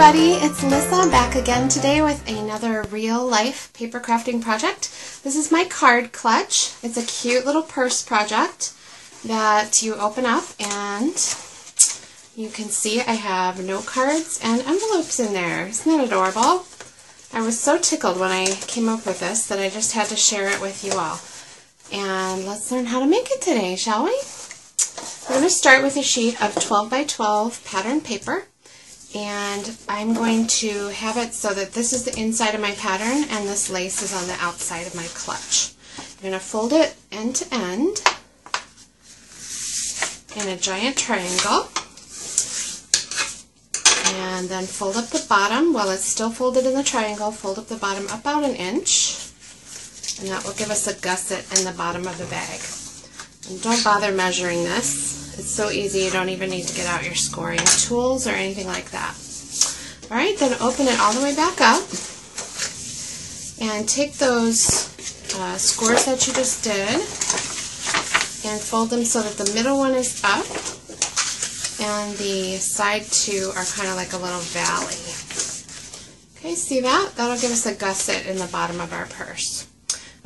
everybody, it's Lissa back again today with another real life paper crafting project. This is my card clutch. It's a cute little purse project that you open up and you can see I have note cards and envelopes in there. Isn't that adorable? I was so tickled when I came up with this that I just had to share it with you all. And let's learn how to make it today, shall we? We're going to start with a sheet of 12 by 12 pattern paper. And I'm going to have it so that this is the inside of my pattern and this lace is on the outside of my clutch. I'm going to fold it end to end in a giant triangle and then fold up the bottom while it's still folded in the triangle. Fold up the bottom about an inch and that will give us a gusset in the bottom of the bag. And don't bother measuring this. It's so easy, you don't even need to get out your scoring tools or anything like that. Alright, then open it all the way back up and take those scores that you just did and fold them so that the middle one is up and the side two are kind of like a little valley. Okay, see that? That'll give us a gusset in the bottom of our purse.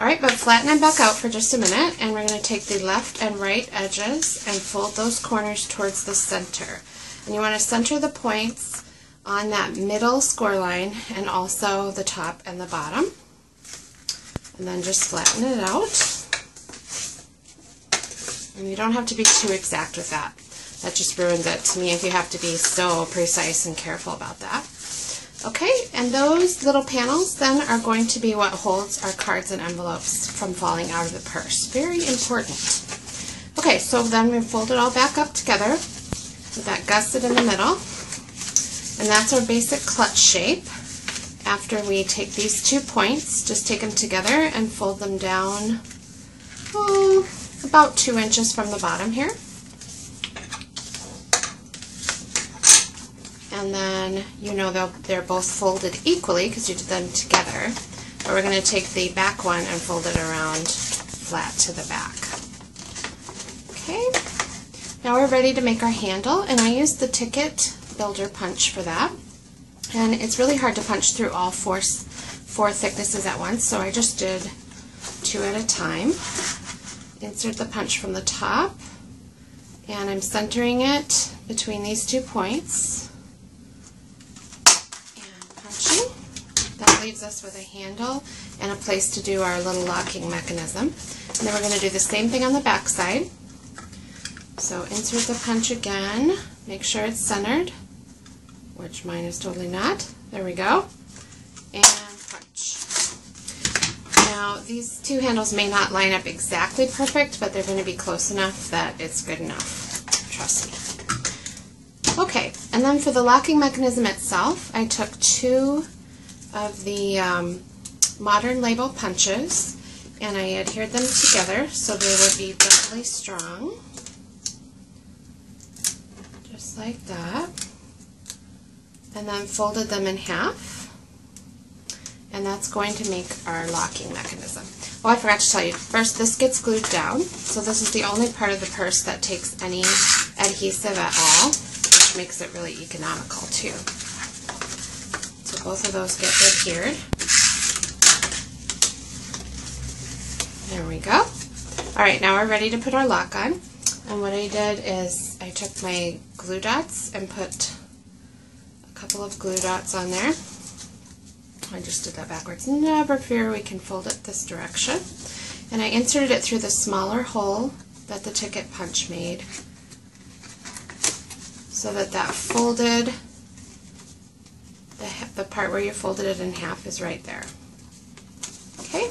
Alright, but flatten them back out for just a minute, and we're going to take the left and right edges and fold those corners towards the center. And you want to center the points on that middle score line and also the top and the bottom. And then just flatten it out. And you don't have to be too exact with that. That just ruins it to me if you have to be so precise and careful about that. Okay, and those little panels then are going to be what holds our cards and envelopes from falling out of the purse. Very important. Okay, so then we fold it all back up together with that gusset in the middle. And that's our basic clutch shape. After we take these 2 points, just take them together and fold them down about 2 inches from the bottom here. And then you know they're both folded equally because you did them together. But we're going to take the back one and fold it around flat to the back. Okay, now we're ready to make our handle, and I used the ticket builder punch for that. And it's really hard to punch through all four thicknesses at once, so I just did 2 at a time. Insert the punch from the top, and I'm centering it between these 2 points. That leaves us with a handle and a place to do our little locking mechanism. And then we're going to do the same thing on the back side. So insert the punch again, make sure it's centered, which mine is totally not. There we go. And punch. Now these 2 handles may not line up exactly perfect, but they're going to be close enough that it's good enough. Trust me. Okay, and then for the locking mechanism itself, I took 2 of the Modern Label Punches and I adhered them together so they would be doubly strong. Just like that. And then folded them in half. And that's going to make our locking mechanism. Oh, I forgot to tell you. First, this gets glued down. So this is the only part of the purse that takes any adhesive at all, which makes it really economical too. So both of those get adhered. There we go. Alright, now we're ready to put our lock on. And what I did is I took my glue dots and put a couple of glue dots on there. I just did that backwards. Never fear, we can fold it this direction. And I inserted it through the smaller hole that the ticket punch made so that folded the part where you folded it in half is right there. Okay,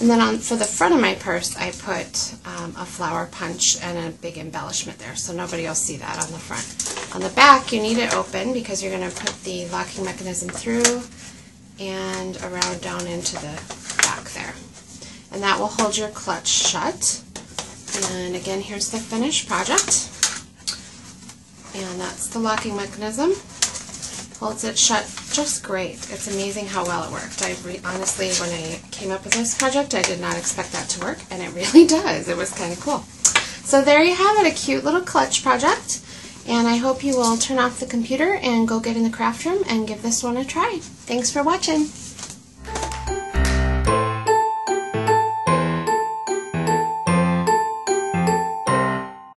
and then for the front of my purse I put a flower punch and a big embellishment there, so nobody will see that on the front. On the back you need it open because you're going to put the locking mechanism through and around down into the back there. And that will hold your clutch shut. And again, here's the finished project. And that's the locking mechanism. Holds it shut just great. It's amazing how well it worked. Honestly, when I came up with this project, I did not expect that to work, and it really does. It was kind of cool. So there you have it, a cute little clutch project. And I hope you will turn off the computer and go get in the craft room and give this one a try. Thanks for watching.